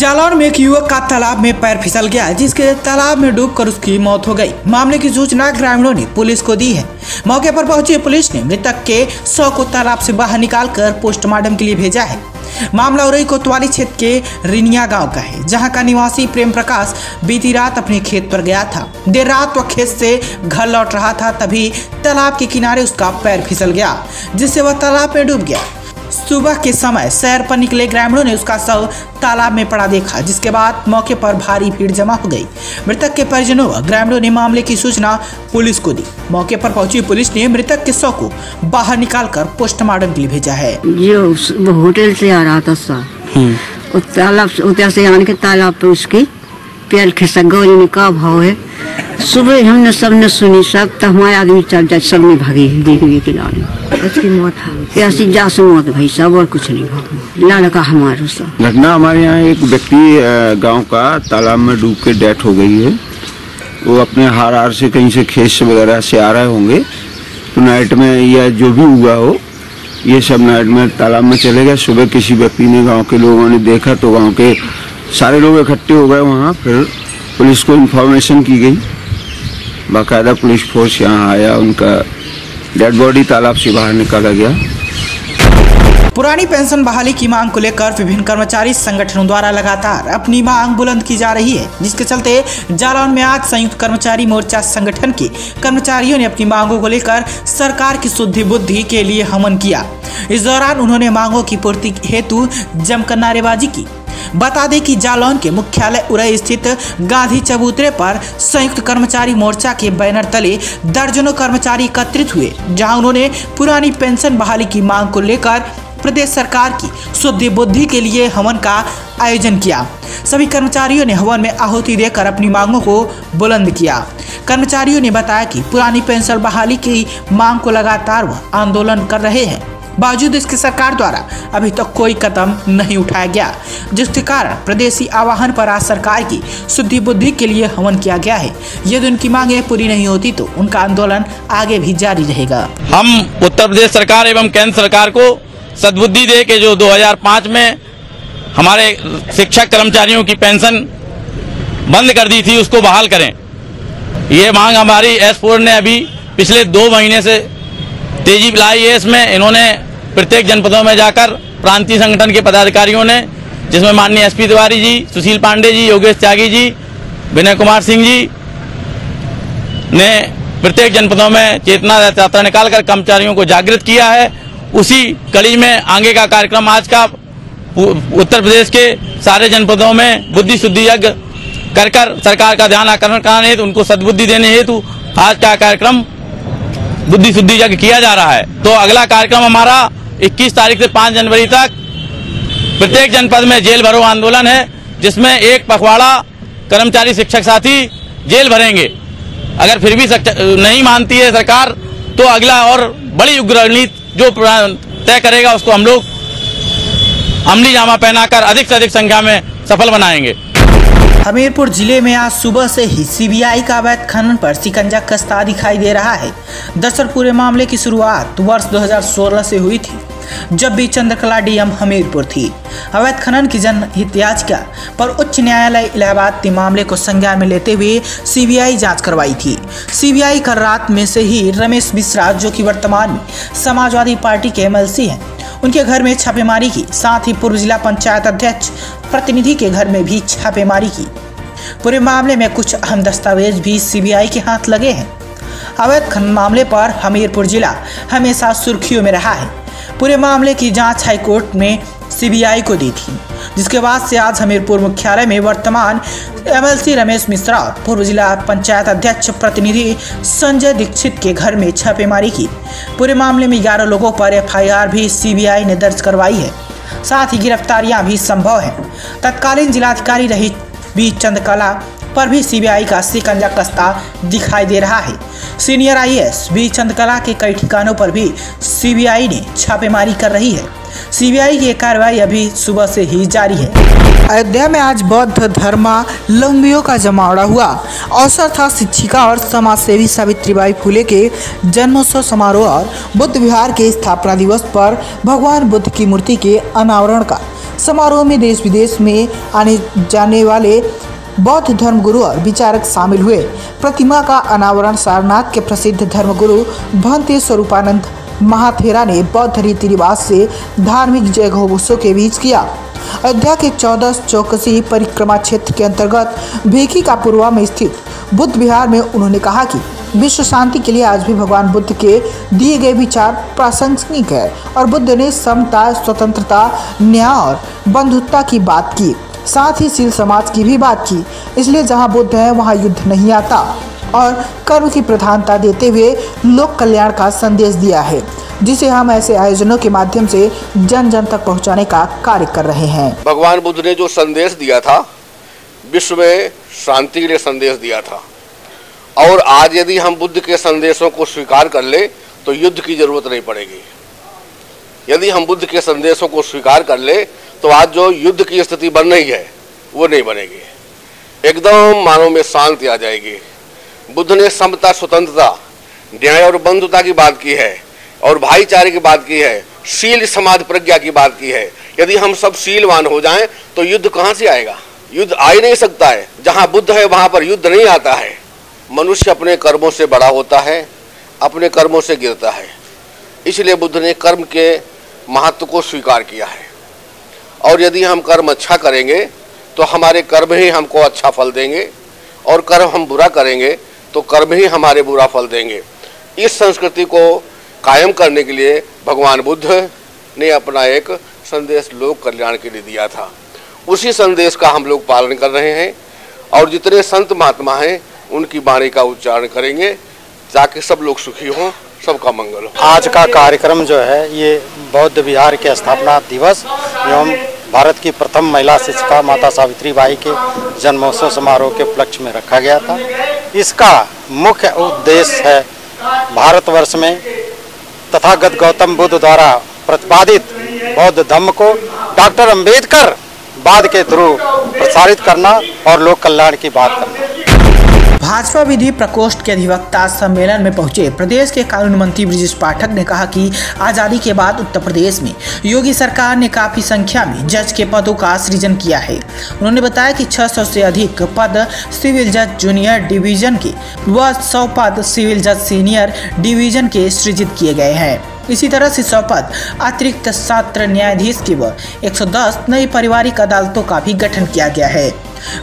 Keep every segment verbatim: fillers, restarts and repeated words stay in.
जालौर में एक युवक का तालाब में पैर फिसल गया जिसके तालाब में डूबकर उसकी मौत हो गई। मामले की सूचना ग्रामीणों ने पुलिस को दी है। मौके पर पहुंची पुलिस ने मृतक के शव को तालाब से बाहर निकालकर पोस्टमार्टम के लिए भेजा है। मामला उरई कोतवाली क्षेत्र के रिनिया गांव का है, जहां का निवासी प्रेम प्रकाश बीती रात अपने खेत पर गया था। देर रात वह खेत से घर लौट रहा था, तभी तालाब के किनारे उसका पैर फिसल गया जिससे वह तालाब में डूब गया। सुबह के समय सैर पर निकले ग्रामीणों ने उसका शव तालाब में पड़ा देखा, जिसके बाद मौके पर भारी भीड़ जमा हो गई। मृतक के परिजनों व ग्रामीणों ने मामले की सूचना पुलिस को दी। मौके पर पहुंची पुलिस ने मृतक के शव को बाहर निकालकर पोस्टमार्टम के लिए भेजा है। ये होटल से आ रहा था सर, तालाब उधर से आने के तालाब पर उसकी पैर खिसक गई। का भाव है, सुबह हमने सबने सुनी, सब तो हमारे आदमी चल जाए, सबने भागी देखने के लिए। उसकी मौत ऐसी जासूस मौत भाई साहब, और कुछ नहीं। लड़का हमारे साथ घटना हमारे यहाँ एक व्यक्ति गांव का तालाब में डूब के डेथ हो गई है। वो अपने हार हार से कहीं से खेत से वगैरह से आ रहे होंगे तो नाइट में या जो भी हुआ हो ये सब नाइट में तालाब में चले गए। सुबह किसी व्यक्ति ने गाँव के लोगों ने देखा तो गाँव के सारे लोग इकट्ठे हो गए वहाँ। फिर पुलिस को इन्फॉर्मेशन की गई, बाकायदा पुलिस फोर्स यहाँ आया, उनका डेड बॉडी तालाब से बाहर निकाला गया। पुरानी पेंशन बहाली की मांग को लेकर विभिन्न कर्मचारी संगठनों द्वारा लगातार अपनी मांग बुलंद की जा रही है, जिसके चलते जालौन में आज संयुक्त कर्मचारी मोर्चा संगठन के कर्मचारियों ने अपनी मांगों को लेकर सरकार की शुद्धि बुद्धि के लिए हमन किया। इस दौरान उन्होंने मांगों की पूर्ति हेतु जमकर नारेबाजी की। बता दें कि जालौन के मुख्यालय उरई स्थित गांधी चबूतरे पर संयुक्त कर्मचारी मोर्चा के बैनर तले दर्जनों कर्मचारी एकत्रित हुए, जहां उन्होंने पुरानी पेंशन बहाली की मांग को लेकर प्रदेश सरकार की शुद्धि बुद्धि के लिए हवन का आयोजन किया। सभी कर्मचारियों ने हवन में आहुति देकर अपनी मांगों को बुलंद किया। कर्मचारियों ने बताया कि पुरानी पेंशन बहाली की मांग को लगातार वह आंदोलन कर रहे हैं, बावजूद इसके सरकार द्वारा अभी तक तो कोई कदम नहीं उठाया गया, जिसके कारण प्रदेशी आवाहन पर आज सरकार की शुद्धि बुद्धि के लिए हवन किया गया है। यदि उनकी मांगें पूरी नहीं होती तो उनका आंदोलन आगे भी जारी रहेगा। हम उत्तर प्रदेश सरकार एवं केंद्र सरकार को सद्बुद्धि दे के जो दो हज़ार पाँच में हमारे शिक्षक कर्मचारियों की पेंशन बंद कर दी थी उसको बहाल करें। ये मांग हमारी एस फोर ने अभी पिछले दो महीने से तेजी लाई है। इसमें इन्होंने प्रत्येक जनपदों में जाकर प्रांतीय संगठन के पदाधिकारियों ने, जिसमें माननीय एसपी तिवारी जी, सुशील पांडे जी, योगेश त्यागी जी, विनय कुमार सिंह जी ने प्रत्येक जनपदों में चेतना यात्रा निकालकर कर्मचारियों को जागृत किया है। उसी कड़ी में आगे का कार्यक्रम आज का उत्तर प्रदेश के सारे जनपदों में बुद्धि शुद्धि यज्ञ कर कर सरकार का ध्यान आकर्षण कराने हेतु, उनको सद्बुद्धि देने हेतु आज का कार्यक्रम बुद्धि शुद्धि यज्ञ किया जा रहा है। तो अगला कार्यक्रम हमारा इक्कीस तारीख से पाँच जनवरी तक प्रत्येक जनपद में जेल भरो आंदोलन है, जिसमें एक पखवाड़ा कर्मचारी शिक्षक साथी जेल भरेंगे। अगर फिर भी नहीं मानती है सरकार तो अगला और बड़ी उग्र रणनीति जो तय करेगा उसको हम लोग अमली जामा पहनाकर अधिक से अधिक संख्या में सफल बनाएंगे। हमीरपुर जिले में आज सुबह से ही सीबीआई का अवैध खनन पर शिकंजा कसता दिखाई दे रहा है। दरअसल पूरे मामले की शुरुआत वर्ष दो हज़ार सोलह से हुई थी, जब भी चंद्रकला डीएम हमीरपुर थी। अवैध खनन की जनहित याचिका पर उच्च न्यायालय इलाहाबाद के मामले को संज्ञान में लेते हुए सीबीआई जांच करवाई थी। सीबीआई कल रात में से ही रमेश मिश्रा, जो कि वर्तमान में समाजवादी पार्टी के एमएलसी हैं, उनके घर में छापेमारी की। साथ ही पूर्व जिला पंचायत अध्यक्ष प्रतिनिधि के घर में भी छापेमारी की। पूरे मामले में कुछ अहम दस्तावेज भी सीबीआई के हाथ लगे हैं। अवैध खनन मामले पर हमीरपुर जिला हमेशा सुर्खियों में रहा है। पूरे मामले की जांच हाईकोर्ट में सीबीआई को दी थी, जिसके बाद से आज हमीरपुर मुख्यालय में वर्तमान एमएलसी रमेश मिश्रा, पूर्व जिला पंचायत अध्यक्ष प्रतिनिधि संजय दीक्षित के घर में छापेमारी की। पूरे मामले में ग्यारह लोगों पर एफआईआर भी सीबीआई ने दर्ज करवाई है। साथ ही गिरफ्तारियां भी संभव है। तत्कालीन जिलाधिकारी रही बी चंद्रकला पर भी सीबीआई का शिकंजा कसता दिखाई दे रहा है। सीनियर आईएएस बी चंद्रकला के कई ठिकानों पर भी सीबीआई ने छापेमारी कर रही है। सीबीआई की कार्रवाई अभी सुबह से ही जारी है। अयोध्या में आज बौद्ध धर्मावलंबियों का जमावड़ा हुआ। अवसर था शिक्षिका और समाज सेवी सावित्री बाई फुले के जन्मोत्सव समारोह और बुद्ध विहार के स्थापना दिवस पर भगवान बुद्ध की मूर्ति के अनावरण का। समारोह में देश विदेश में आने जाने वाले बौद्ध धर्मगुरु और विचारक शामिल हुए। प्रतिमा का अनावरण सारनाथ के प्रसिद्ध धर्मगुरु भंते स्वरूपानंद महाथेरा ने बौद्ध रीति रिवाज से धार्मिक जयघोषों के बीच किया। अयोध्या के चौदह चौकसी परिक्रमा क्षेत्र के अंतर्गत भेखी का पूर्वा में स्थित बुद्ध विहार में उन्होंने कहा कि विश्व शांति के लिए आज भी भगवान बुद्ध के दिए गए विचार प्रासंगिक है और बुद्ध ने समता, स्वतंत्रता, न्याय और बंधुता की बात की, साथ ही शील समाज की भी बात की। इसलिए जहां बुद्ध है वहां युद्ध नहीं आता और कर्म की प्रधानता देते हुए लोक कल्याण का संदेश दिया है, जिसे हम ऐसे आयोजनों के माध्यम से जन जन तक पहुंचाने का कार्य कर रहे हैं। भगवान बुद्ध ने जो संदेश दिया था, विश्व में शांति के लिए संदेश दिया था, और आज यदि हम बुद्ध के संदेशों को स्वीकार कर ले तो युद्ध की जरूरत नहीं पड़ेगी। यदि हम बुद्ध के संदेशों को स्वीकार कर ले तो आज जो युद्ध की स्थिति बन रही है वो नहीं बनेगी, एकदम मानव में शांति आ जाएगी। बुद्ध ने समता, स्वतंत्रता, न्याय और बंधुता की बात की है और भाईचारे की बात की है, शील समाज प्रज्ञा की बात की है। यदि हम सब शीलवान हो जाएं तो युद्ध कहाँ से आएगा? युद्ध आ ही नहीं सकता है। जहाँ बुद्ध है वहाँ पर युद्ध नहीं आता है। मनुष्य अपने कर्मों से बड़ा होता है, अपने कर्मों से गिरता है। इसलिए बुद्ध ने कर्म के महत्व को स्वीकार किया है और यदि हम कर्म अच्छा करेंगे तो हमारे कर्म ही हमको अच्छा फल देंगे और कर्म हम बुरा करेंगे तो कर्म ही हमारे बुरा फल देंगे। इस संस्कृति को कायम करने के लिए भगवान बुद्ध ने अपना एक संदेश लोक कल्याण के लिए दिया था। उसी संदेश का हम लोग पालन कर रहे हैं और जितने संत महात्मा हैं उनकी वाणी का उच्चारण करेंगे ताकि सब लोग सुखी हों, सबका मंगल हो। आज का कार्यक्रम जो है ये बौद्ध विहार के स्थापना दिवस एवं भारत की प्रथम महिला शिक्षिका माता सावित्री बाई के जन्मोत्सव समारोह के उपलक्ष्य में रखा गया था। इसका मुख्य उद्देश्य है भारतवर्ष में तथागत गौतम बुद्ध द्वारा प्रतिपादित बौद्ध धर्म को डॉक्टर अंबेडकर बाद के थ्रू प्रसारित करना और लोक कल्याण की बात करना। भाजपा विधि प्रकोष्ठ के अधिवक्ता सम्मेलन में पहुंचे प्रदेश के कानून मंत्री ब्रिजेश पाठक ने कहा कि आज़ादी के बाद उत्तर प्रदेश में योगी सरकार ने काफ़ी संख्या में जज के पदों का सृजन किया है। उन्होंने बताया कि छह सौ से अधिक पद सिविल जज जूनियर डिवीजन के व सौ पद सिविल जज सीनियर डिवीजन के सृजित किए गए हैं। इसी तरह से सौ पद अतिरिक्त सत्र न्यायाधीश के व एक सौ दस नई पारिवारिक अदालतों का भी गठन किया गया है।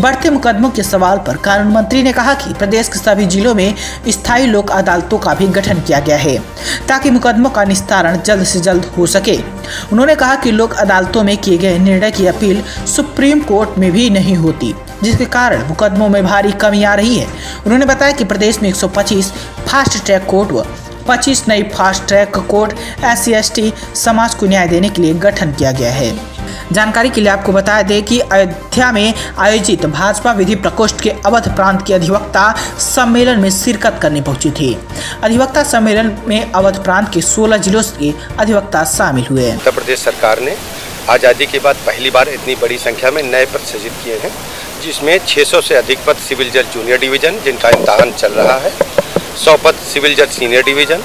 बढ़ते मुकदमों के सवाल पर कानून मंत्री ने कहा कि प्रदेश के सभी जिलों में स्थायी लोक अदालतों का भी गठन किया गया है ताकि मुकदमों का निस्तारण जल्द से जल्द हो सके। उन्होंने कहा कि लोक अदालतों में किए गए निर्णय की अपील सुप्रीम कोर्ट में भी नहीं होती, जिसके कारण मुकदमों में भारी कमी आ रही है। उन्होंने बताया कि प्रदेश में एक सौ पच्चीस फास्ट ट्रैक कोर्ट व पच्चीस नई fast track court S C S T समाज को न्याय देने के लिए गठन किया गया है। जानकारी के लिए आपको बता दें कि अयोध्या में आयोजित भाजपा विधि प्रकोष्ठ के अवध प्रांत के अधिवक्ता सम्मेलन में शिरकत करने पहुंची थी। अधिवक्ता सम्मेलन में अवध प्रांत के सोलह जिलों के अधिवक्ता शामिल हुए। उत्तर प्रदेश सरकार ने आज़ादी के बाद पहली बार इतनी बड़ी संख्या में नए पद सृजित किए हैं, जिसमें छह सौ से अधिक पद सिविल जज जूनियर डिवीजन जिनका इम्तहान चल रहा है, सौ पद सिविल जज सीनियर डिवीजन,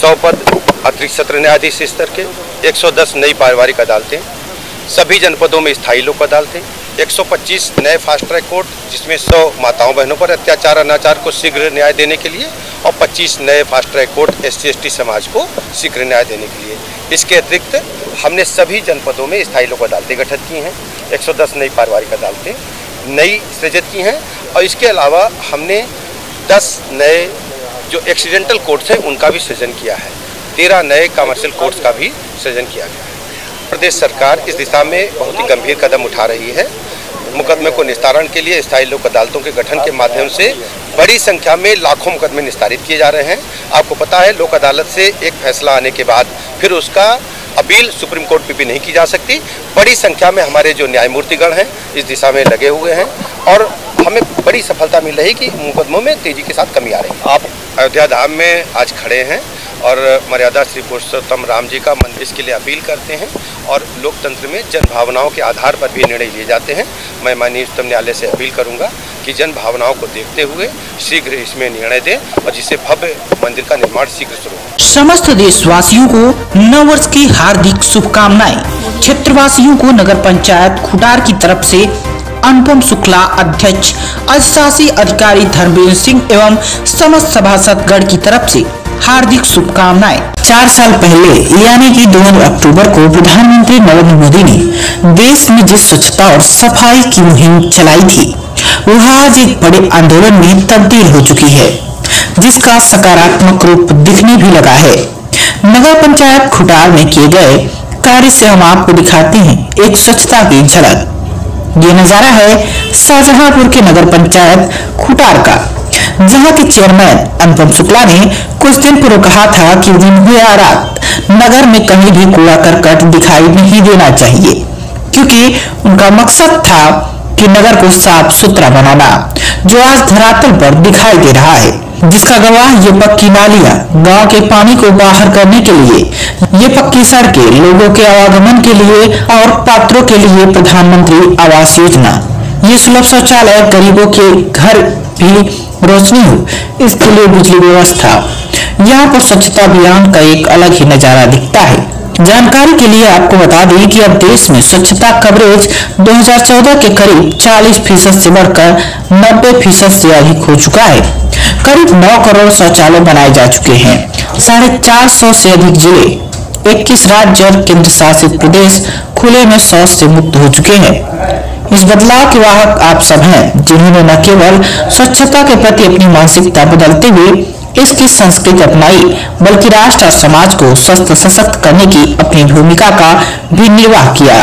सौ पद अतिरिक्त सत्र न्यायाधीश स्तर के, एक सौ दस नई पारिवारिक अदालतें, सभी जनपदों में स्थायी लोक अदालतें, एक सौ पच्चीस नए फास्ट ट्रैक कोर्ट जिसमें सौ माताओं बहनों पर अत्याचार अनाचार को शीघ्र न्याय देने के लिए और पच्चीस नए fast track court S C S T समाज को शीघ्र न्याय देने के लिए। इसके अतिरिक्त हमने सभी जनपदों में स्थायी लोक अदालतें गठित की हैं, एक सौ दस नई पारिवारिक अदालतें नई सृजित की हैं और इसके अलावा हमने दस नए जो एक्सीडेंटल कोर्ट्स हैं उनका भी सृजन किया है, तेरह नए कमर्शियल कोर्ट्स का भी सृजन किया गया है। प्रदेश सरकार इस दिशा में बहुत ही गंभीर कदम उठा रही है। मुकदमे को निस्तारण के लिए स्थायी लोक अदालतों के गठन के माध्यम से बड़ी संख्या में लाखों मुकदमे निस्तारित किए जा रहे हैं। आपको पता है लोक अदालत से एक फैसला आने के बाद फिर उसका अपील सुप्रीम कोर्ट में भी नहीं की जा सकती। बड़ी संख्या में हमारे जो न्यायमूर्तिगण हैं इस दिशा में लगे हुए हैं और हमें बड़ी सफलता मिल रही कि मुकदमों में तेजी के साथ कमी आ रही है। आप अयोध्या धाम में आज खड़े हैं और मर्यादा श्री पुरुषोत्तम राम जी का मंदिर इसके लिए अपील करते हैं और लोकतंत्र में जन भावनाओं के आधार पर भी निर्णय लिए जाते हैं। मैं माननीय उच्चतम न्यायालय से अपील करूंगा कि जन भावनाओं को देखते हुए शीघ्र इसमें निर्णय दें और जिससे भव्य मंदिर का निर्माण शीघ्र शुरू हो। समस्त देशवासियों को नव वर्ष की हार्दिक शुभकामनाएं। क्षेत्रवासियों को नगर पंचायत खुटार की तरफ से अनुपम शुक्ला अध्यक्ष, अधिशासी अधिकारी धर्मवीर सिंह एवं समस्त सभासदगण की तरफ से हार्दिक शुभकामनाएं। चार साल पहले यानी कि दो अक्टूबर को प्रधानमंत्री नरेंद्र मोदी ने देश में जिस स्वच्छता और सफाई की मुहिम चलाई थी वह आज एक बड़े आंदोलन में तब्दील हो चुकी है, जिसका सकारात्मक रूप दिखने भी लगा है। नगर पंचायत खुटार में किए गए कार्य से हम आपको दिखाते हैं एक स्वच्छता की झलक। ये नजारा है शाहजहांपुर के नगर पंचायत खुटार का, जहां के चेयरमैन अनुपम शुक्ला ने कुछ दिन पूर्व कहा था कि दिनभर रात नगर में कहीं भी कूड़ा करकट दिखाई नहीं देना चाहिए, क्योंकि उनका मकसद था कि नगर को साफ सुथरा बनाना, जो आज धरातल पर दिखाई दे रहा है, जिसका गवाह ये पक्की नालियां, गाँव के पानी को बाहर करने के लिए ये पक्की सड़कें, लोगों के आवागमन के लिए और पात्रों के लिए प्रधानमंत्री आवास योजना, ये सुलभ शौचालय, गरीबों के घर भी रोशनी हो इसके लिए बिजली व्यवस्था। यहाँ पर स्वच्छता अभियान का एक अलग ही नजारा दिखता है। जानकारी के लिए आपको बता दें कि अब देश में स्वच्छता कवरेज दो हजार चौदह के करीब चालीस फीसद से बढ़कर नब्बे फीसद से अधिक हो चुका है। करीब नौ करोड़ शौचालय बनाए जा चुके हैं। साढ़े चार सौ से अधिक जिले, इक्कीस राज्य और केंद्र शासित प्रदेश खुले में शौच से मुक्त हो चुके हैं। इस बदलाव के वाहक आप सब हैं, जिन्होंने न केवल स्वच्छता के प्रति अपनी मानसिकता बदलते हुए इसकी संस्कृति अपनाई, बल्कि राष्ट्र और समाज को स्वस्थ सशक्त करने की अपनी भूमिका का भी निर्वाह किया।